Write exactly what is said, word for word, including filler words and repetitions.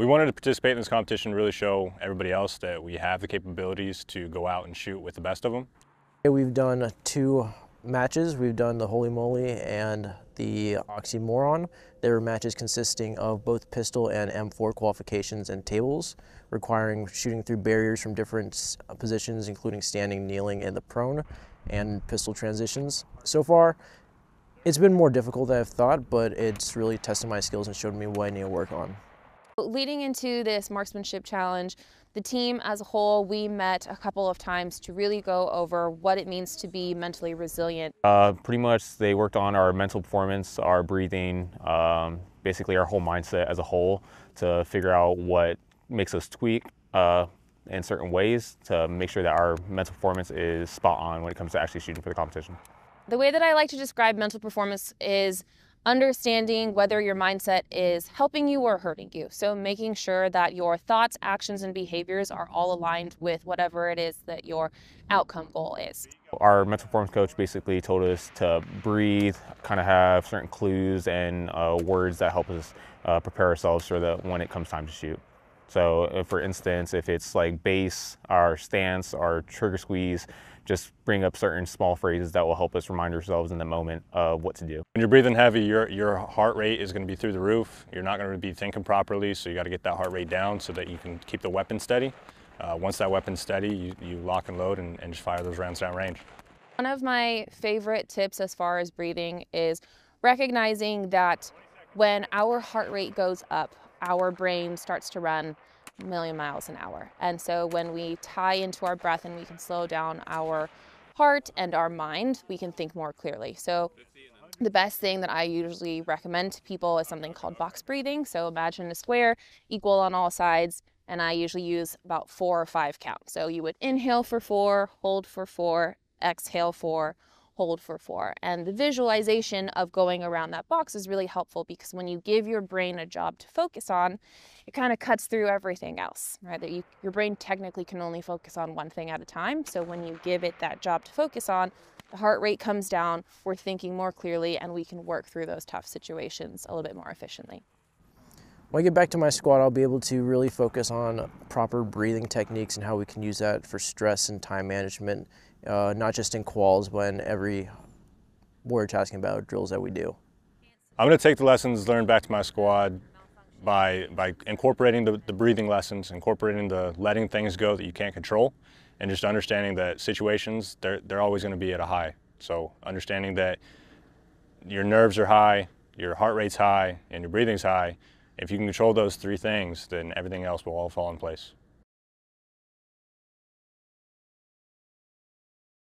We wanted to participate in this competition, really show everybody else that we have the capabilities to go out and shoot with the best of them. We've done two matches. We've done the Holy Moly and the Oxymoron. They were matches consisting of both pistol and M four qualifications and tables, requiring shooting through barriers from different positions, including standing, kneeling, and the prone, and pistol transitions. So far, it's been more difficult than I've thought, but it's really tested my skills and showed me what I need to work on. Leading into this marksmanship challenge, the team as a whole, we met a couple of times to really go over what it means to be mentally resilient. Uh, pretty much they worked on our mental performance, our breathing, um, basically our whole mindset as a whole, to figure out what makes us tweak uh, in certain ways to make sure that our mental performance is spot on when it comes to actually shooting for the competition. The way that I like to describe mental performance is understanding whether your mindset is helping you or hurting you. So making sure that your thoughts, actions, and behaviors are all aligned with whatever it is that your outcome goal is. Our mental performance coach basically told us to breathe, kind of have certain clues and uh, words that help us uh, prepare ourselves for the when it comes time to shoot. So uh, for instance, if it's like base, our stance, our trigger squeeze, just bring up certain small phrases that will help us remind ourselves in the moment of what to do. When you're breathing heavy, your, your heart rate is going to be through the roof. You're not going to be thinking properly, so you got to get that heart rate down so that you can keep the weapon steady. Uh, once that weapon's steady, you, you lock and load and, and just fire those rounds down range. One of my favorite tips as far as breathing is recognizing that when our heart rate goes up, our brain starts to run a million miles an hour. And so when we tie into our breath and we can slow down our heart and our mind, we can think more clearly. So the best thing that I usually recommend to people is something called box breathing. So imagine a square equal on all sides, and I usually use about four or five counts. So you would inhale for four, hold for four, exhale four, hold for four. And the visualization of going around that box is really helpful, because when you give your brain a job to focus on, it kind of cuts through everything else, right? That you, your brain technically can only focus on one thing at a time. So when you give it that job to focus on, the heart rate comes down, we're thinking more clearly, and we can work through those tough situations a little bit more efficiently. When I get back to my squad, I'll be able to really focus on proper breathing techniques and how we can use that for stress and time management. Uh, not just in quals, but in every warrior tasking about drills that we do. I'm going to take the lessons learned back to my squad by, by incorporating the, the breathing lessons, incorporating the letting things go that you can't control, and just understanding that situations, they're, they're always going to be at a high. So understanding that your nerves are high, your heart rate's high, and your breathing's high. If you can control those three things, then everything else will all fall in place.